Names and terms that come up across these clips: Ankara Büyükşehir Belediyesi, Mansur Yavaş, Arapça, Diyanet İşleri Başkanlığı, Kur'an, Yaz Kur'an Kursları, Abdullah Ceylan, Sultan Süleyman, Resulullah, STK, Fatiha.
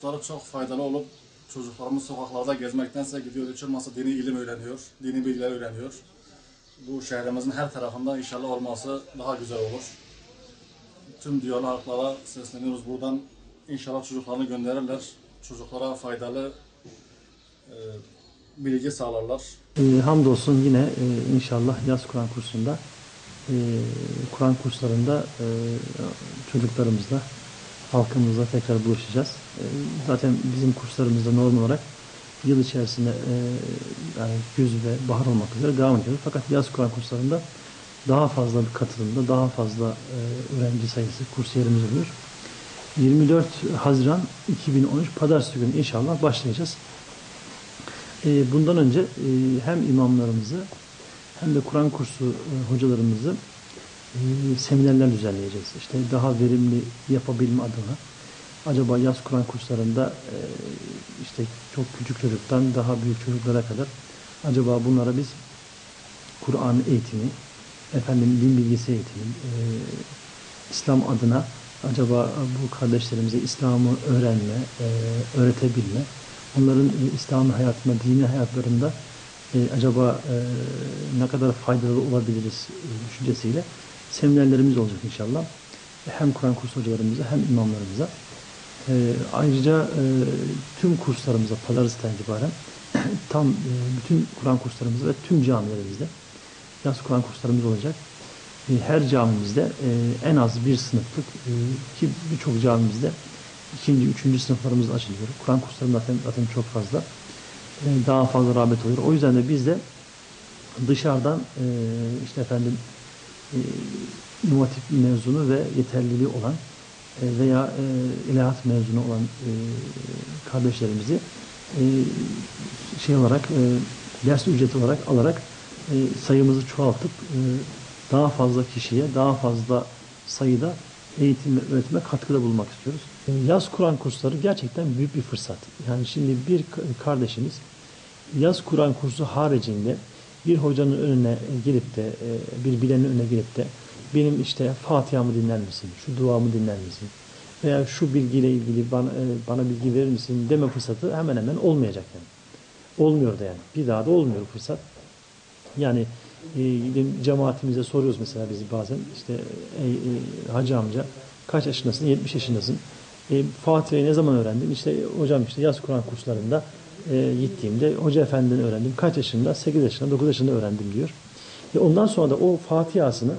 Çok faydalı olup çocuklarımız sokaklarda gezmektense gidiyor hiç olmazsa dini ilim öğreniyor, dini bilgiler öğreniyor. Bu şehrimizin her tarafında inşallah olması daha güzel olur. Tüm diyorlar halklara sesleniyoruz buradan. İnşallah çocuklarını gönderirler. Çocuklara faydalı bilgi sağlarlar. Hamdolsun yine inşallah yaz Kur'an kursunda, Kur'an kurslarında çocuklarımızla, halkımızla tekrar buluşacağız. Zaten bizim kurslarımızda normal olarak yıl içerisinde yani güz ve bahar olmak üzere devam ediyor. Fakat yaz Kur'an kurslarında daha fazla bir katılımda, daha fazla öğrenci sayısı, kursiyerimiz oluyor. 24 Haziran 2013 Pazartesi günü inşallah başlayacağız. Bundan önce hem imamlarımızı hem de Kur'an kursu hocalarımızı seminerler düzenleyeceğiz. İşte daha verimli yapabilme adına. Acaba yaz Kur'an kurslarında işte çok küçük çocuktan daha büyük çocuklara kadar acaba bunlara biz Kur'an eğitimi, din bilgisi eğitimi, İslam adına acaba bu kardeşlerimize İslam'ı öğrenme, öğretebilme, onların İslam'ı hayatında, dini hayatlarında acaba ne kadar faydalı olabiliriz düşüncesiyle seminerlerimiz olacak inşallah. Hem Kur'an kursu hocalarımıza hem imamlarımıza. Ayrıca tüm kurslarımıza Pazartesi'den itibaren tam bütün Kur'an kurslarımızda ve tüm camilerimizde yaz Kur'an kurslarımız olacak. Her camimizde en az bir sınıflık ki birçok camimizde 2. 3. sınıflarımız açılıyor. Kur'an kurslarımız zaten çok fazla. Daha fazla rağbet oluyor. O yüzden de biz de dışarıdan işte inovatif mezunu ve yeterliliği olan veya ilahiyat mezunu olan kardeşlerimizi ders ücreti olarak alarak sayımızı çoğaltıp daha fazla kişiye, daha fazla sayıda eğitim ve öğretime katkıda bulmak istiyoruz. Yaz Kur'an kursları gerçekten büyük bir fırsat. Yani şimdi bir kardeşimiz yaz Kur'an kursu haricinde bir hocanın önüne gelip de, bir bilenin önüne gelip de benim işte Fatiha'mı dinler misin, şu duamı dinler misin veya şu bilgiyle ilgili bana bilgi verir misin deme fırsatı hemen olmayacak yani. Olmuyor da yani. Bir daha da olmuyor fırsat. Yani cemaatimize soruyoruz mesela biz bazen işte hacı amca kaç yaşındasın? 70 yaşındasın. Fatiha'yı ne zaman öğrendin? İşte hocam işte yaz Kur'an kurslarında gittiğimde hoca efendini öğrendim. Kaç yaşında? 8 yaşında, 9 yaşında öğrendim diyor. Ondan sonra da o Fatiha'sını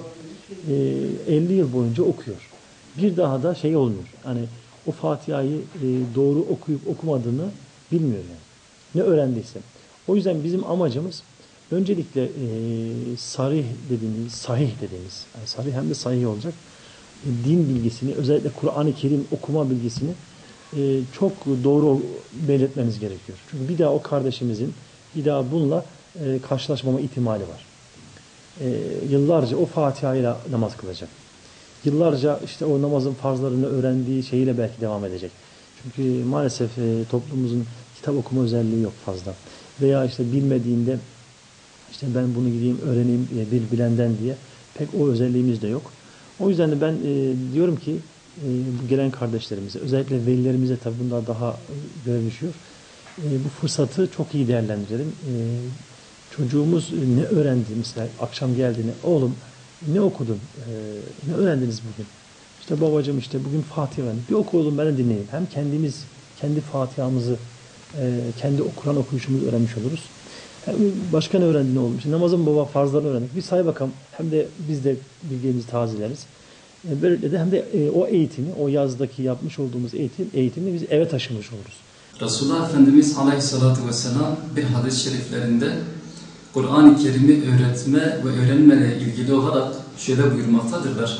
50 yıl boyunca okuyor. Bir daha da olmuyor. Hani o Fatiha'yı doğru okuyup okumadığını bilmiyor yani. Ne öğrendiyse. O yüzden bizim amacımız öncelikle sahih dediğimiz, yani sahih hem de sahih olacak, din bilgisini, özellikle Kur'an-ı Kerim okuma bilgisini çok doğru belirtmemiz gerekiyor. Çünkü bir daha o kardeşimizin bir daha bununla karşılaşmama ihtimali var. Yıllarca o Fatiha ile namaz kılacak. Yıllarca işte o namazın farzlarını öğrendiği şeyiyle belki devam edecek. Çünkü maalesef toplumumuzun kitap okuma özelliği yok fazla. Veya işte bilmediğinde işte ben bunu gideyim öğreneyim bir bilenden diye pek o özelliğimiz de yok. O yüzden de ben diyorum ki gelen kardeşlerimize, özellikle velilerimize tabi bunlar daha görev düşüyor. Bu fırsatı çok iyi değerlendirelim. Çocuğumuz ne öğrendi mesela akşam geldiğinde, oğlum ne okudun, ne öğrendiniz bugün? İşte babacığım işte bugün Fatiha öğrendim. Bir oku oğlum, ben de dinleyeyim. Hem kendi Fatiha'mızı, kendi Kur'an okuyuşumuzu öğrenmiş oluruz. Hem başka ne öğrendin oğlum? İşte namazın baba farzlarını öğrendik. Bir say bakalım. Hem de biz de bilgilerimizi tazeleriz. Böylelikle de hem de o eğitimi, o yazdaki yapmış olduğumuz eğitimi biz eve taşımış oluruz. Resulullah Efendimiz Aleyhisselatü Vesselam bir hadis-i şeriflerinde Kur'an-ı Kerim'i öğretme ve öğrenmeyle ilgili olarak şöyle buyurmaktadırlar.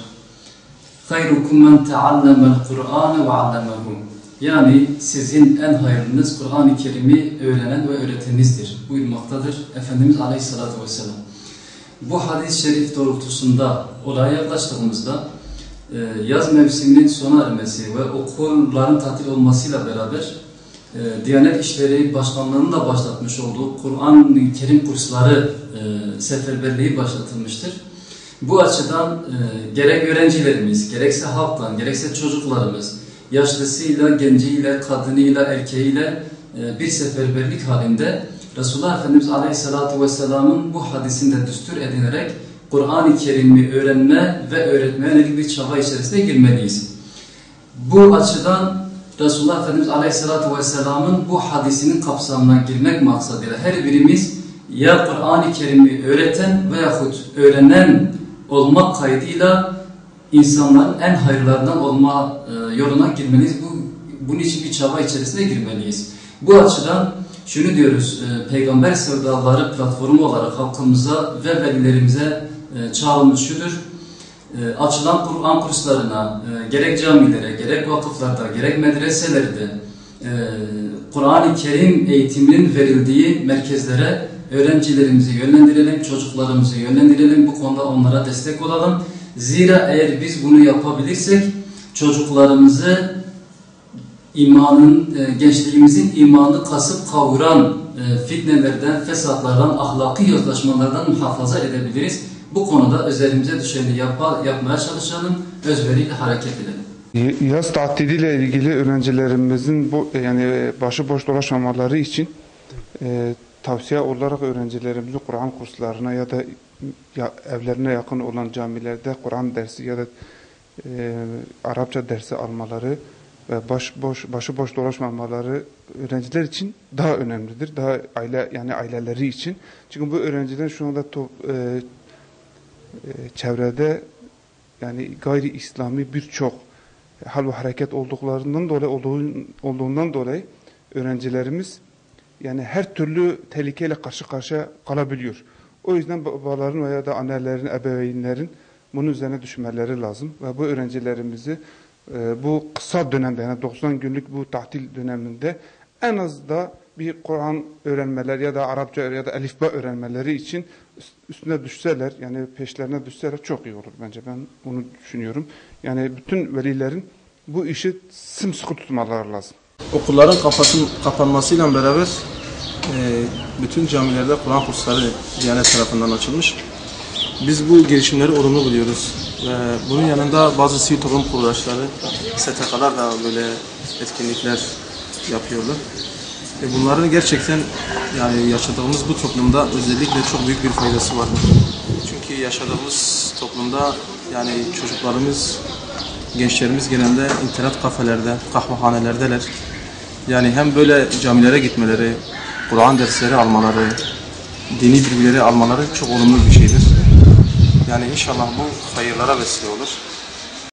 خَيْرُكُمْ مَنْ تَعَلَّمَ الْقُرْآنَ وَعَلَّمَهُ. Yani sizin en hayırlınız Kur'an-ı Kerim'i öğrenen ve öğretenizdir buyurmaktadır Efendimiz Aleyhisselatü Vesselam. Bu hadis-i şerif doğrultusunda olaya yaklaştığımızda yaz mevsiminin sona ermesi ve okulların tatil olmasıyla beraber Diyanet İşleri Başkanlığı'nın da başlatmış olduğu Kur'an-ı Kerim kursları seferberliği başlatılmıştır. Bu açıdan gerek öğrencilerimiz, gerekse halktan, gerekse çocuklarımız, yaşlısıyla, genciyle, kadınıyla, erkeğiyle bir seferberlik halinde Resulullah Efendimiz Aleyhisselatü Vesselam'ın bu hadisinde düstur edinerek Kur'an-ı Kerim'i öğrenme ve öğretmeye yönelik bir çaba içerisine girmeliyiz. Bu açıdan Resulullah Efendimiz Aleyhisselatü Vesselam'ın bu hadisinin kapsamına girmek maksadıyla her birimiz ya Kur'an-ı Kerim'i öğreten veyahut öğrenen olmak kaydıyla insanların en hayırlarından olma yoluna girmeliyiz. Bunun için bir çaba içerisine girmeliyiz. Bu açıdan şunu diyoruz, Peygamber sevdaları platformu olarak halkımıza ve velilerimize çağrımız şudur: açılan Kur'an kurslarına, gerek camilere, gerek vakıflarda, gerek medreselerde, Kur'an-ı Kerim eğitiminin verildiği merkezlere öğrencilerimizi yönlendirelim, çocuklarımızı yönlendirelim, bu konuda onlara destek olalım. Zira eğer biz bunu yapabilirsek çocuklarımızı, gençliğimizin imanı kasıp kavuran fitnelerden, fesatlardan, ahlaki yozlaşmalardan muhafaza edebiliriz. Bu konuda üzerimize düşeni yapmaya çalışalım, özveriyle hareket edelim. Yaz tatiliyle ilgili öğrencilerimizin başıboş dolaşmamaları için tavsiye olarak öğrencilerimizi Kur'an kurslarına ya da evlerine yakın olan camilerde Kur'an dersi ya da Arapça dersi almaları ve başıboş dolaşmamaları öğrenciler için daha önemlidir. Daha aileleri için. Çünkü bu öğrenciler şu anda çevrede gayri İslami birçok hal ve hareket olduğundan dolayı öğrencilerimiz her türlü tehlikeyle karşı karşıya kalabiliyor. O yüzden babaların veya da annelerin, ebeveynlerin bunun üzerine düşmeleri lazım ve bu öğrencilerimizi bu kısa dönemde 90 günlük bu tatil döneminde en az da bir Kur'an öğrenmeleri ya da Arapça ya da elifba öğrenmeleri için üstüne düşseler, peşlerine düşseler çok iyi olur bence. Ben bunu düşünüyorum. Bütün velilerin bu işi sımsıkı tutmaları lazım. Okulların kapanmasıyla beraber bütün camilerde Kur'an kursları Diyanet tarafından açılmış. Biz bu girişimleri olumlu buluyoruz. Bunun yanında bazı sivil toplum kuruluşları, STK'lar da böyle etkinlikler yapıyorlar. Bunların gerçekten yaşadığımız bu toplumda özellikle çok büyük bir faydası var. Çünkü yaşadığımız toplumda çocuklarımız, gençlerimiz genelde internet kafelerde, kahvehanelerdeler. Hem böyle camilere gitmeleri, Kur'an dersleri almaları, dini bilgileri almaları çok olumlu bir şeydir. İnşallah bu hayırlara vesile olur.